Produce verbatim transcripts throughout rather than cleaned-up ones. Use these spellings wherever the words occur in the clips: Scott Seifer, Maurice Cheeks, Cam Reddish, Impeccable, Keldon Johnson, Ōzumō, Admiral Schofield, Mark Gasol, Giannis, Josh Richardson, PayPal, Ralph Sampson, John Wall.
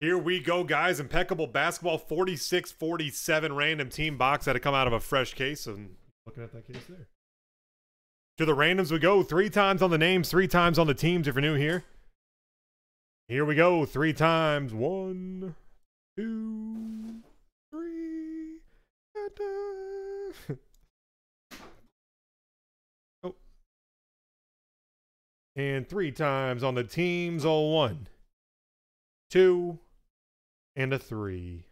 Here we go, guys. Impeccable basketball, forty-six forty-seven random team box that had come out of a fresh case. And looking at that case there. To the randoms we go. Three times on the names, three times on the teams if you're new here. Here we go. Three times. One, two, three. Da-da. Oh. And three times on the teams. Oh, one, two, and a three.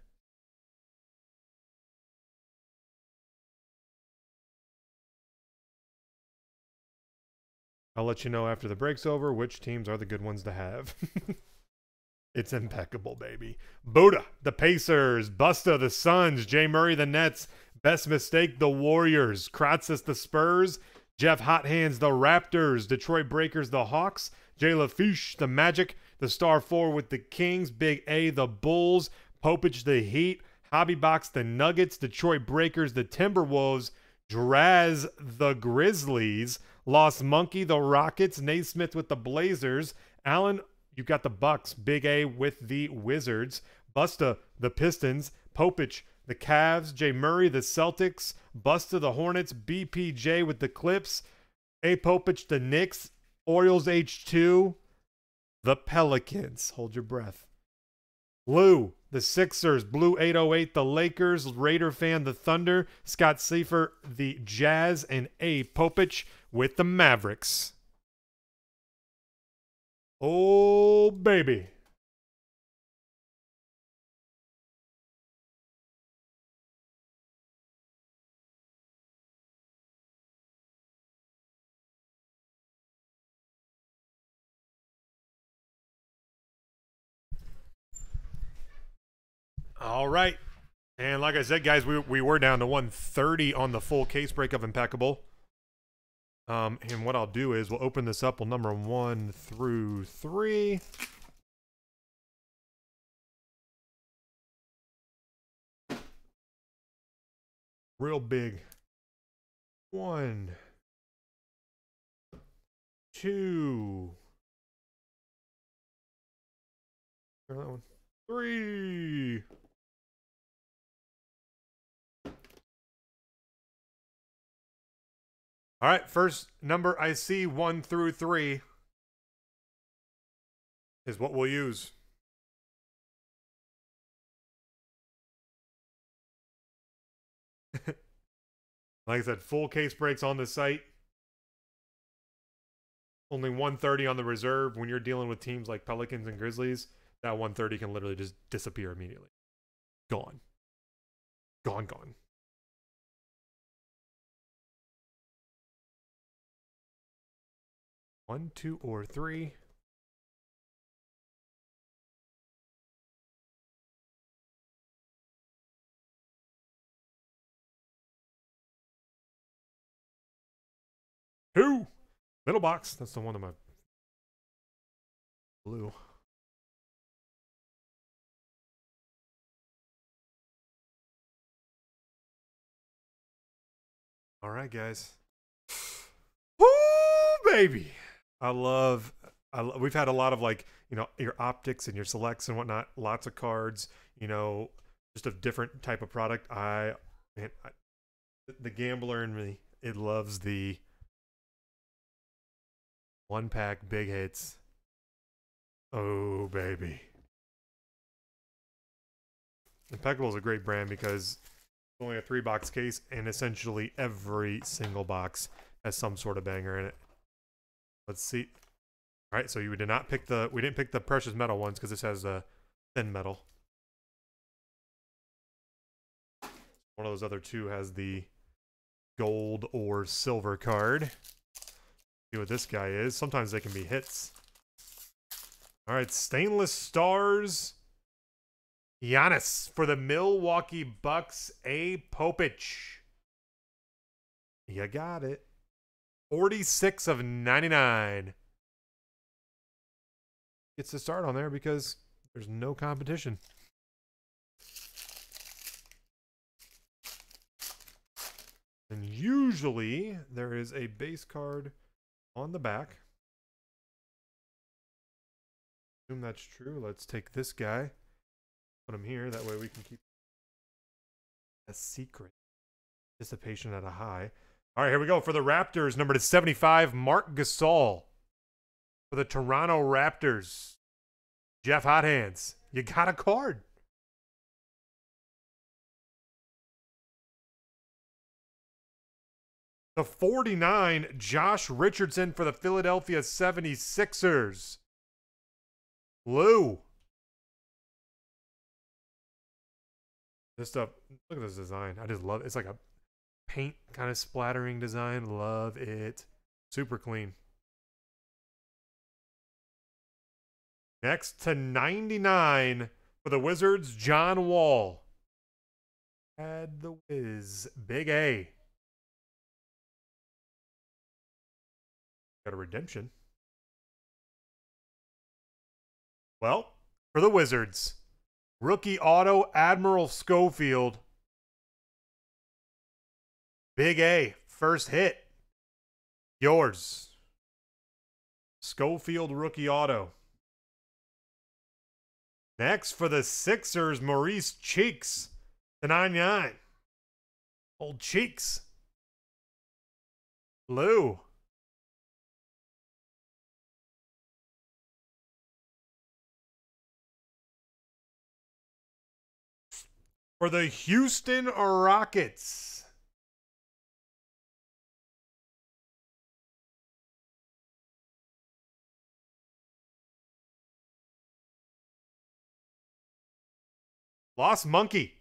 I'll let you know after the break's over which teams are the good ones to have. It's impeccable, baby. Buddha, the Pacers. Busta, the Suns. Jay Murray, the Nets. Best mistake, the Warriors. Kratzis, the Spurs. Jeff Hot Hands, the Raptors. Detroit Breakers, the Hawks. Jay LaFiche, the Magic. The Star Four with the Kings. Big A, the Bulls. Popich, the Heat. Hobby Box, the Nuggets. Detroit Breakers, the Timberwolves. Draz, the Grizzlies. Lost Monkey, the Rockets. Naismith with the Blazers. Allen, you've got the Bucks. Big A with the Wizards. Busta, the Pistons. Popich, the Cavs. Jay Murray, the Celtics. Busta, the Hornets. B P J with the Clips. A Popich, the Knicks. Orioles H two. The Pelicans, hold your breath. Lou, the Sixers. Blue eight oh eight, the Lakers. Raider Fan, the Thunder. Scott Seifer, the Jazz. And A. Popich with the Mavericks. Oh, baby. All right, and like I said, guys, we, we were down to one thirty on the full case break of Impeccable. Um, and what I'll do is we'll open this up. We'll number one through three. Real big. One, two, that one, three. All right, first number I see one through three is what we'll use. Like I said, full case breaks on the site. Only one thirty on the reserve. When you're dealing with teams like Pelicans and Grizzlies, that one thirty can literally just disappear immediately. Gone. Gone, gone. One, two, or three. Two. Middle box. That's the one in my blue. All right, guys. Woo, baby. I love, I lo we've had a lot of, like, you know, your optics and your selects and whatnot. Lots of cards, you know, just a different type of product. I, man, I the gambler in me, it loves the one pack big hits. Oh, baby. Impeccable is a great brand because it's only a three box case and essentially every single box has some sort of banger in it. Let's see. All right, so you did not pick the, we didn't pick the precious metal ones because this has a thin metal. One of those other two has the gold or silver card. See what this guy is. Sometimes they can be hits. All right, Stainless Stars. Giannis for the Milwaukee Bucks. A. Popich. You got it. forty-six of ninety-nine. Gets to start on there because there's no competition. And usually there is a base card on the back. Assume that's true. Let's take this guy. Put them here. That way we can keep a secret. Anticipation at a high. All right, here we go. For the Raptors, number to seventy-five, Mark Gasol. For the Toronto Raptors, Jeff Hot Hands. You got a card. The forty-nine, Josh Richardson for the Philadelphia seventy-sixers. Blue. This stuff, look at this design. I just love it. It's like a paint kind of splattering design. Love it. Super clean. Next to ninety-nine for the Wizards, John Wall. Add the Wiz. Big A. Got a redemption. Well, for the Wizards, rookie auto, Admiral Schofield. Big A, first hit. Yours. Schofield rookie auto. Next for the Sixers, Maurice Cheeks to ninety-nine. Old Cheeks. Blue. For the Houston Rockets, Lost Monkey,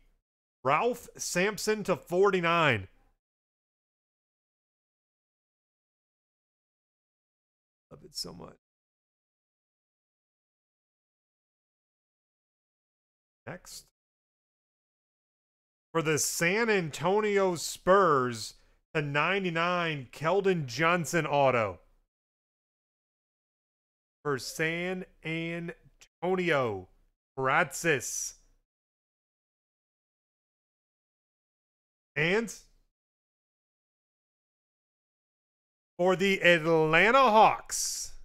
Ralph Sampson to forty-nine. Love it so much. Next. For the San Antonio Spurs, the ninety-nine, Keldon Johnson auto. For San Antonio, Bratsis. And for the Atlanta Hawks,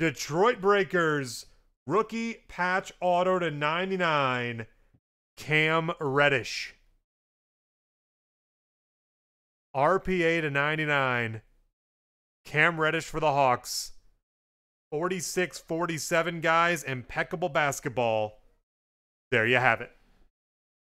Detroit Breakers, rookie patch auto to ninety-nine. Cam Reddish. R P A to ninety-nine. Cam Reddish for the Hawks. forty-six forty-seven, guys. Impeccable basketball. There you have it.